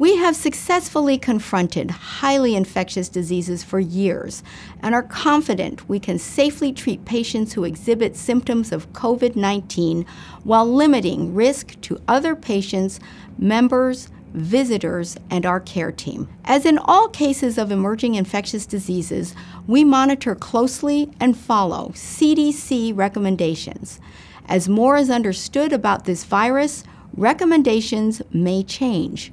We have successfully confronted highly infectious diseases for years and are confident we can safely treat patients who exhibit symptoms of COVID-19 while limiting risk to other patients, members, visitors, and our care team. As in all cases of emerging infectious diseases, we monitor closely and follow CDC recommendations. As more is understood about this virus, recommendations may change.